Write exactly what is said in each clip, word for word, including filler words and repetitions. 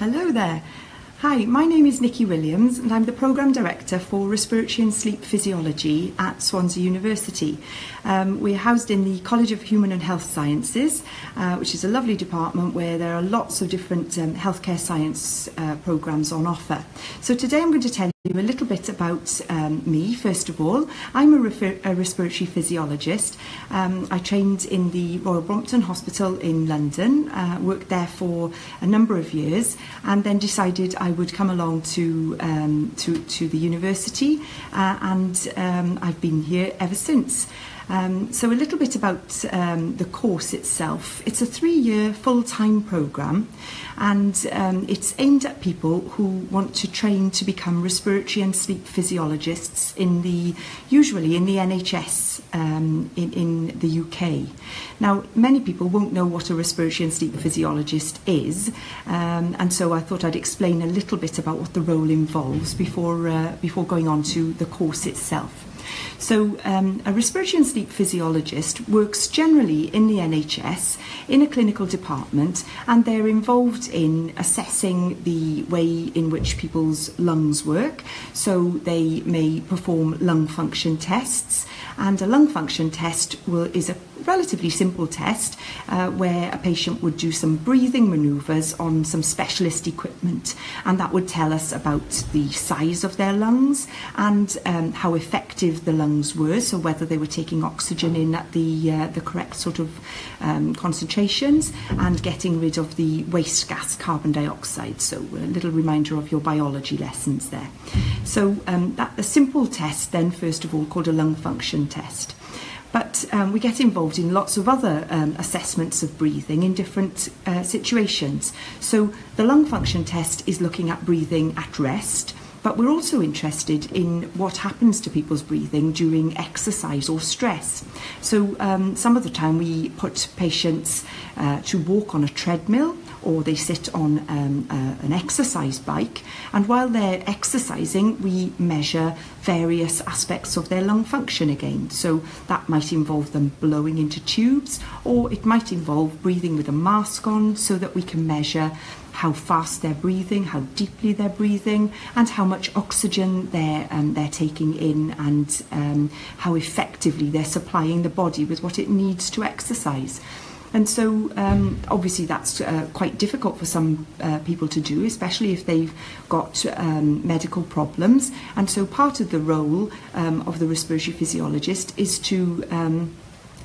Hello there. Hi, my name is Nikki Williams and I'm the Programme Director for Respiratory and Sleep Physiology at Swansea University. Um, we're housed in the College of Human and Health Sciences, uh, which is a lovely department where there are lots of different um, healthcare science uh, programmes on offer. So today I'm going to tell you a little bit about um, me, first of all. I'm a, a respiratory physiologist. Um, I trained in the Royal Brompton Hospital in London, uh, worked there for a number of years and then decided I would come along to um, to, to the university uh, and um, I've been here ever since. Um, so a little bit about um, the course itself. It's a three-year full-time programme and um, it's aimed at people who want to train to become respiratory and sleep physiologists in the, usually in the N H S um, in, in the U K. Now, many people won't know what a respiratory and sleep physiologist is, um, and so I thought I'd explain a little bit about what the role involves before, uh, before going on to the course itself. So um, a respiratory and sleep physiologist works generally in the N H S in a clinical department, and they're involved in assessing the way in which people's lungs work. So they may perform lung function tests, and a lung function test will, is a relatively simple test uh, where a patient would do some breathing manoeuvres on some specialist equipment, and that would tell us about the size of their lungs and um, how effective the lungs were, so whether they were taking oxygen in at the, uh, the correct sort of um, concentrations and getting rid of the waste gas carbon dioxide, so a little reminder of your biology lessons there. So um, that, a simple test then, first of all, called a lung function test. But um, we get involved in lots of other um, assessments of breathing in different uh, situations. So the lung function test is looking at breathing at rest, but we're also interested in what happens to people's breathing during exercise or stress. So um, some of the time we put patients uh, to walk on a treadmill, or they sit on um, uh, an exercise bike, and while they're exercising we measure various aspects of their lung function again. So that might involve them blowing into tubes, or it might involve breathing with a mask on so that we can measure how fast they're breathing, how deeply they're breathing, and how much oxygen they're, um, they're taking in, and um, how effectively they're supplying the body with what it needs to exercise. And so um, obviously that's uh, quite difficult for some uh, people to do, especially if they've got um, medical problems. And so part of the role um, of the respiratory physiologist is to um,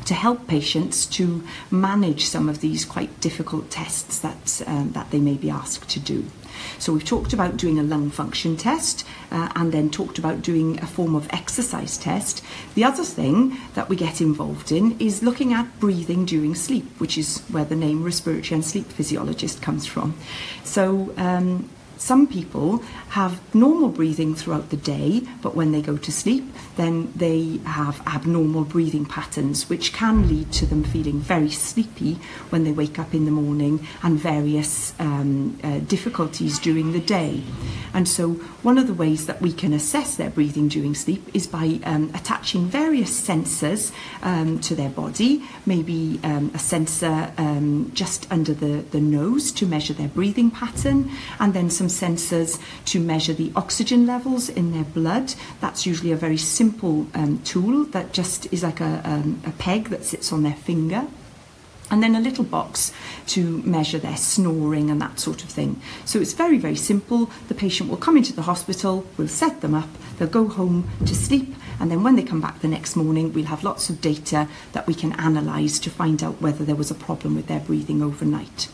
to help patients to manage some of these quite difficult tests that, um, that they may be asked to do. So we've talked about doing a lung function test uh, and then talked about doing a form of exercise test. The other thing that we get involved in is looking at breathing during sleep, which is where the name respiratory and sleep physiologist comes from. So um, some people have normal breathing throughout the day, but when they go to sleep, then they have abnormal breathing patterns, which can lead to them feeling very sleepy when they wake up in the morning, and various um, uh, difficulties during the day. And so one of the ways that we can assess their breathing during sleep is by um, attaching various sensors um, to their body, maybe um, a sensor um, just under the, the nose to measure their breathing pattern, and then some sensors to measure the oxygen levels in their blood. That's usually a very simple um, tool that just is like a, um, a peg that sits on their finger, and then a little box to measure their snoring and that sort of thing. So it's very, very simple. The patient will come into the hospital, we'll set them up, they'll go home to sleep, and then when they come back the next morning we'll have lots of data that we can analyse to find out whether there was a problem with their breathing overnight.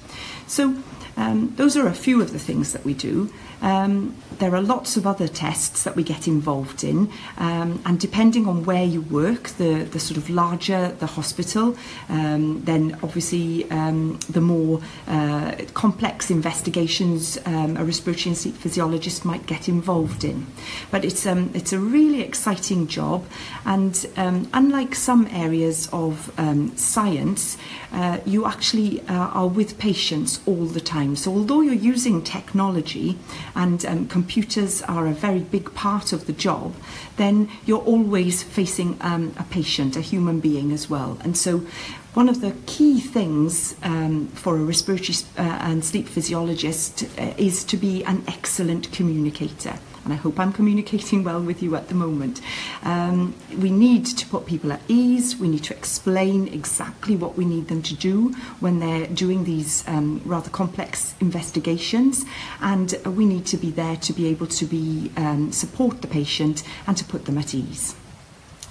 So Um, those are a few of the things that we do. Um, there are lots of other tests that we get involved in, um, and depending on where you work, the, the sort of larger the hospital, um, then obviously um, the more uh, complex investigations um, a respiratory and sleep physiologist might get involved in. But it's, um, it's a really exciting job, and um, unlike some areas of um, science, uh, you actually uh, are with patients all the time. So although you're using technology, and um, computers are a very big part of the job, then you're always facing um, a patient, a human being as well. And so One of the key things um, for a respiratory uh, and sleep physiologist uh, is to be an excellent communicator. And I hope I'm communicating well with you at the moment. Um, we need to put people at ease. We need to explain exactly what we need them to do when they're doing these um, rather complex investigations. And we need to be there to be able to be um, support the patient and to put them at ease.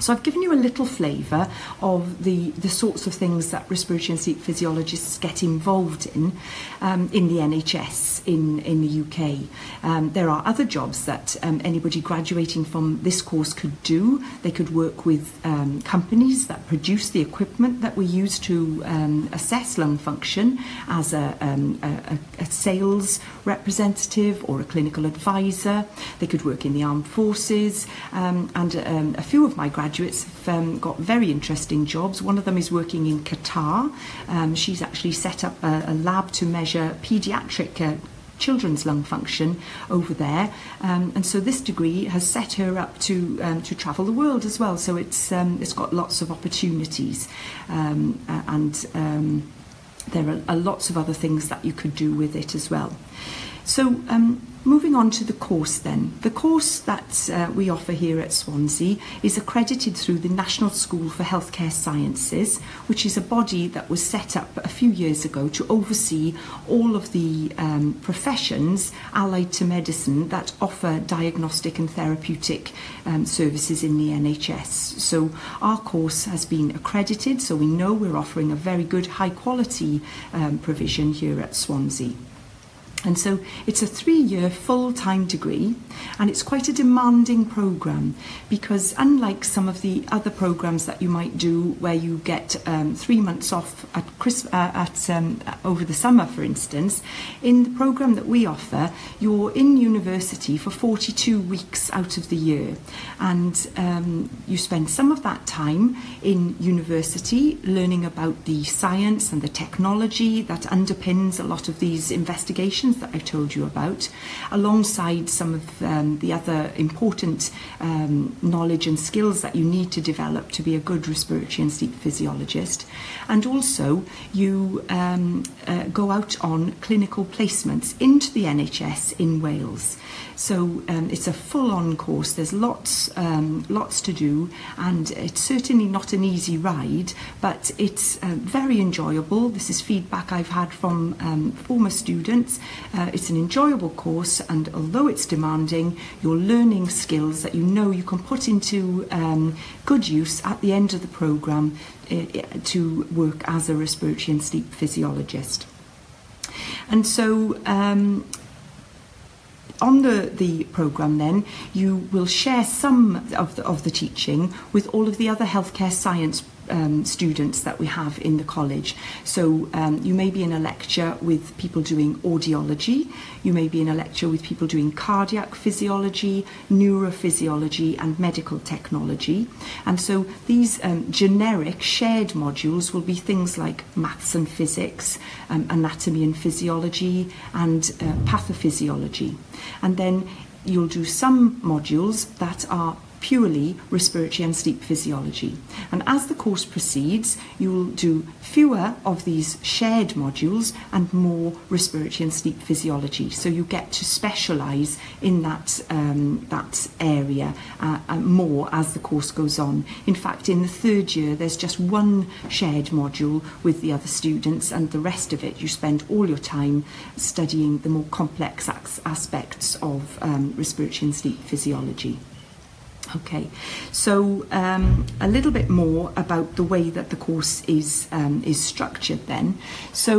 So I've given you a little flavour of the, the sorts of things that respiratory and sleep physiologists get involved in um, in the N H S in, in the U K. Um, there are other jobs that um, anybody graduating from this course could do. They could work with um, companies that produce the equipment that we use to um, assess lung function as a, um, a, a sales representative or a clinical advisor. They could work in the armed forces, um, and um, a few of my graduates Graduates have um, got very interesting jobs. One of them is working in Qatar. Um, she's actually set up a, a lab to measure paediatric uh, children's lung function over there. Um, and so this degree has set her up to um, to travel the world as well. So it's um, it's got lots of opportunities, um, and um, there are, are lots of other things that you could do with it as well. So um, moving on to the course then. The course that uh, we offer here at Swansea is accredited through the National School for Healthcare Sciences, which is a body that was set up a few years ago to oversee all of the um, professions allied to medicine that offer diagnostic and therapeutic um, services in the N H S. So our course has been accredited, so we know we're offering a very good high quality um, provision here at Swansea. And so it's a three-year full-time degree, and it's quite a demanding programme, because unlike some of the other programmes that you might do where you get um, three months off at Christ uh, at um, over the summer, for instance, in the programme that we offer, you're in university for forty-two weeks out of the year. And um, you spend some of that time in university learning about the science and the technology that underpins a lot of these investigations that I've told you about, alongside some of um, the other important um, knowledge and skills that you need to develop to be a good respiratory and sleep physiologist. And also you um, uh, go out on clinical placements into the N H S in Wales. So um, it's a full-on course. There's lots um, lots to do, and it's certainly not an easy ride, but it's uh, very enjoyable. This is feedback I've had from um, former students. Uh, it's an enjoyable course, and although it's demanding, you're learning skills that you know you can put into um, good use at the end of the programme uh, to work as a respiratory and sleep physiologist. And so um, on the, the programme then, you will share some of the, of the teaching with all of the other healthcare science Um, students that we have in the college. So um, you may be in a lecture with people doing audiology, you may be in a lecture with people doing cardiac physiology, neurophysiology and medical technology. And so these um, generic shared modules will be things like maths and physics, um, anatomy and physiology and uh, pathophysiology. And then you'll do some modules that are purely respiratory and sleep physiology. And as the course proceeds, you will do fewer of these shared modules and more respiratory and sleep physiology. So you get to specialise in that, um, that area uh, uh, more as the course goes on. In fact, in the third year, there's just one shared module with the other students, and the rest of it, you spend all your time studying the more complex aspects of um, respiratory and sleep physiology. Okay, so um, a little bit more about the way that the course is um, is structured then. So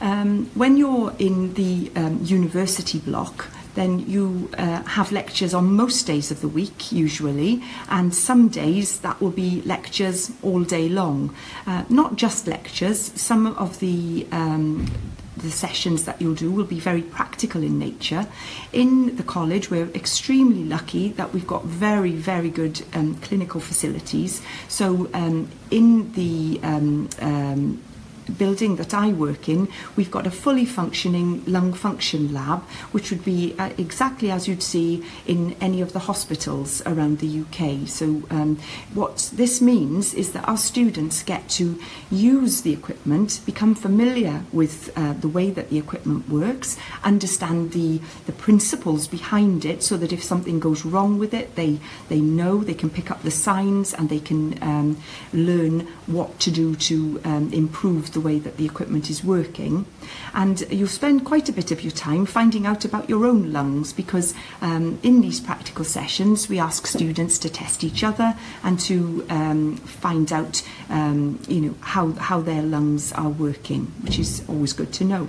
um, when you're in the um, university block, then you uh, have lectures on most days of the week usually, and some days that will be lectures all day long. Uh, not just lectures, some of the um, the sessions that you'll do will be very practical in nature. In the college, we're extremely lucky that we've got very, very good um, clinical facilities. So um, in the um, um, building that I work in, we've got a fully functioning lung function lab, which would be uh, exactly as you'd see in any of the hospitals around the U K. So um, what this means is that our students get to use the equipment, become familiar with uh, the way that the equipment works, understand the, the principles behind it, so that if something goes wrong with it, they, they know, they can pick up the signs, and they can um, learn what to do to um, improve the way that the equipment is working. And you'll spend quite a bit of your time finding out about your own lungs, because um, in these practical sessions we ask students to test each other and to um, find out um, you know, how, how their lungs are working, which is always good to know.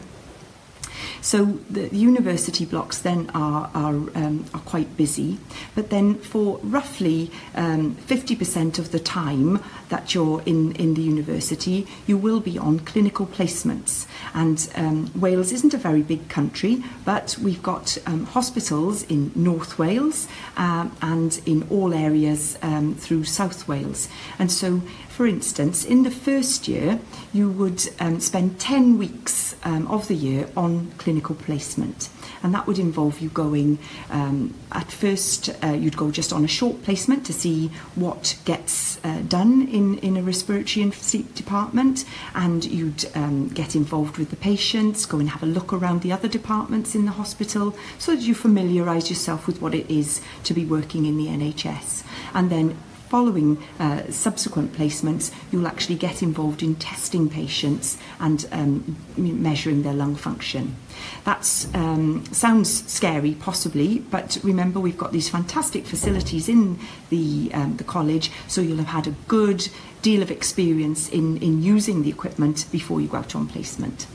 So the, the university blocks then are, are, um, are quite busy, but then for roughly um, fifty percent of the time that you're in, in the university, you will be on clinical placements. And um, Wales isn't a very big country, but we've got um, hospitals in North Wales um, and in all areas um, through South Wales. And so, for instance, in the first year, you would um, spend ten weeks um, of the year on clinical placement. And that would involve you going, um, at first, uh, you'd go just on a short placement to see what gets uh, done in, in a respiratory and sleep department. And you'd um, get involved with the patients, go and have a look around the other departments in the hospital, so that you familiarise yourself with what it is to be working in the N H S. And then following uh, subsequent placements, you'll actually get involved in testing patients and um, measuring their lung function. That um, sounds scary, possibly, but remember, we've got these fantastic facilities in the, um, the college, so you'll have had a good deal of experience in, in using the equipment before you go out on placement.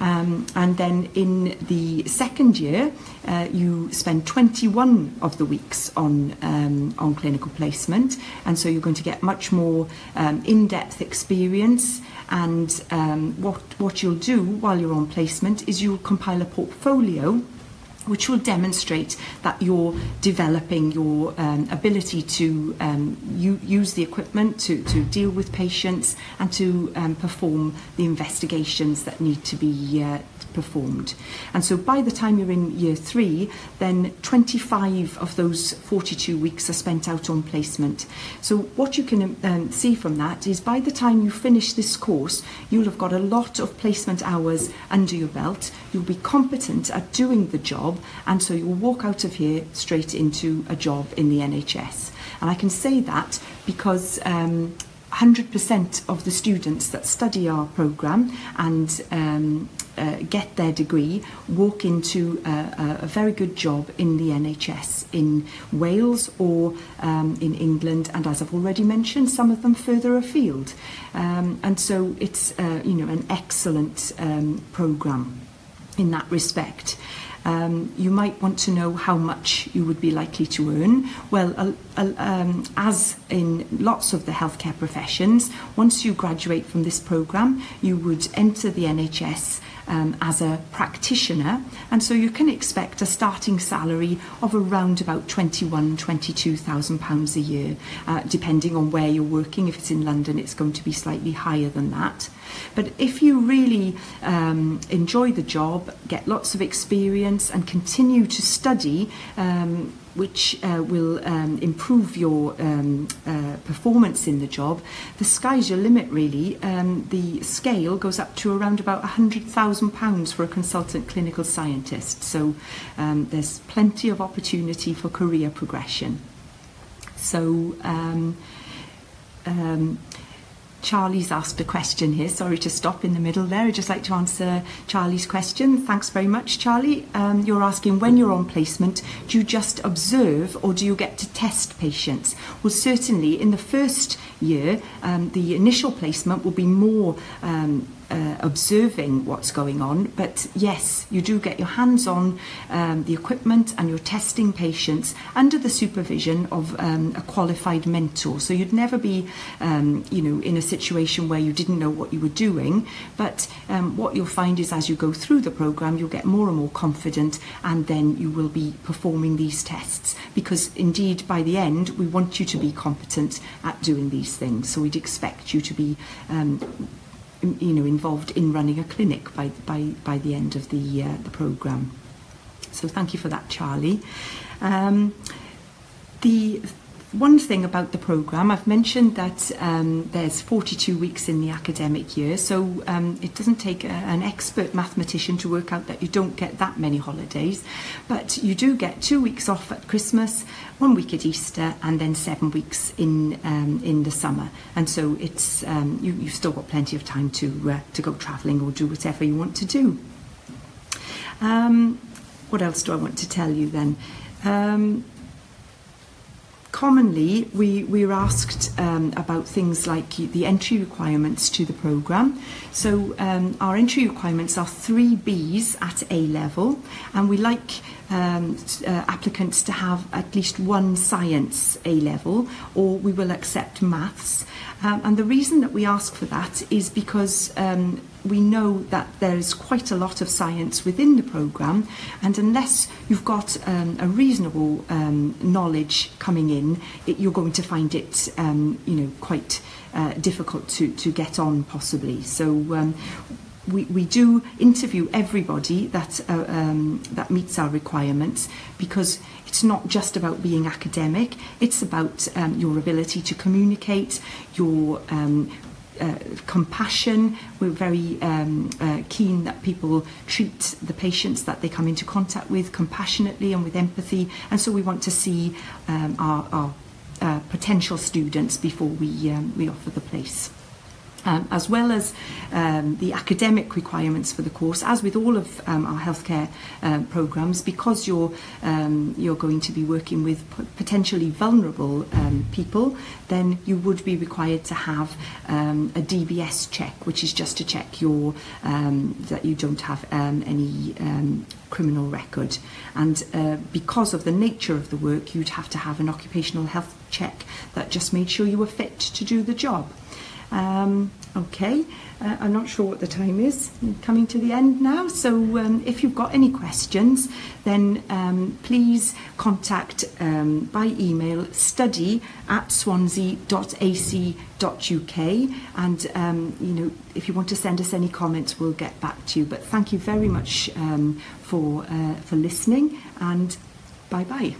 Um, and then in the second year, uh, you spend twenty-one of the weeks on, um, on clinical placement, and so you're going to get much more um, in-depth experience. And um, what, what you'll do while you're on placement is you'll compile a portfolio which will demonstrate that you're developing your um, ability to um, use the equipment to, to deal with patients and to um, perform the investigations that need to be uh, performed. And so by the time you're in year three, then twenty-five of those forty-two weeks are spent out on placement. So what you can um, see from that is by the time you finish this course, you'll have got a lot of placement hours under your belt, you'll be competent at doing the job, and so you'll walk out of here straight into a job in the N H S. And I can say that because um, one hundred percent of the students that study our programme and um, uh, get their degree walk into a, a very good job in the N H S in Wales or um, in England, and as I've already mentioned, some of them further afield. Um, and so it's uh, you know, an excellent um, programme in that respect. Um, you might want to know how much you would be likely to earn. Well, uh, uh, um, as in lots of the healthcare professions, once you graduate from this programme, you would enter the N H S um, as a practitioner, and so you can expect a starting salary of around about twenty-one thousand, twenty-two thousand pounds a year, uh, depending on where you're working. If it's in London, it's going to be slightly higher than that. But if you really um, enjoy the job, get lots of experience, and continue to study, um, which uh, will um, improve your um, uh, performance in the job, the sky's your limit, really. Um, the scale goes up to around about one hundred thousand pounds for a consultant clinical scientist, so um, there's plenty of opportunity for career progression. So um, um, Charlie's asked a question here. Sorry to stop in the middle there. I'd just like to answer Charlie's question. Thanks very much, Charlie. Um, you're asking, when you're on placement, do you just observe or do you get to test patients? Well, certainly in the first year, um, the initial placement will be more um, Uh, observing what's going on, but yes, you do get your hands on um, the equipment, and you're testing patients under the supervision of um, a qualified mentor. So you'd never be um, you know, in a situation where you didn't know what you were doing, but um, what you'll find is as you go through the programme, you'll get more and more confident, and then you will be performing these tests, because indeed by the end we want you to be competent at doing these things, so we'd expect you to be um, you know, involved in running a clinic by by by the end of the uh, the programme. So thank you for that, Charlie. Um, the one thing about the programme, I've mentioned that um, there's forty-two weeks in the academic year, so um, it doesn't take a, an expert mathematician to work out that you don't get that many holidays, but you do get two weeks off at Christmas, one week at Easter, and then seven weeks in um, in the summer. And so it's um, you, you've still got plenty of time to uh, to go travelling or do whatever you want to do. Um, what else do I want to tell you then? Um, Commonly, we, we were asked um, about things like the entry requirements to the programme. So um, our entry requirements are three Bs at A level, and we like um, uh, applicants to have at least one science A level, or we will accept maths. Um, and the reason that we ask for that is because um, we know that there's quite a lot of science within the programme, and unless you've got um, a reasonable um, knowledge coming in, it, you're going to find it um, you know, quite uh, difficult to, to get on possibly. So um, we, we do interview everybody that, uh, um, that meets our requirements, because it's not just about being academic, it's about um, your ability to communicate, your um, Uh, compassion. We're very um, uh, keen that people treat the patients that they come into contact with compassionately and with empathy, and so we want to see um, our, our uh, potential students before we, um, we offer the place. Um, as well as um, the academic requirements for the course, as with all of um, our healthcare uh, programmes, because you're, um, you're going to be working with potentially vulnerable um, people, then you would be required to have um, a D B S check, which is just to check your, um, that you don't have um, any um, criminal record. And uh, because of the nature of the work, you'd have to have an occupational health check that just made sure you were fit to do the job. Um, okay, uh, I'm not sure what the time is. I'm coming to the end now, so um, if you've got any questions, then um, please contact um, by email study at swansea dot a c dot u k, and um, you know, if you want to send us any comments, we'll get back to you. But thank you very much um, for uh, for listening, and bye bye.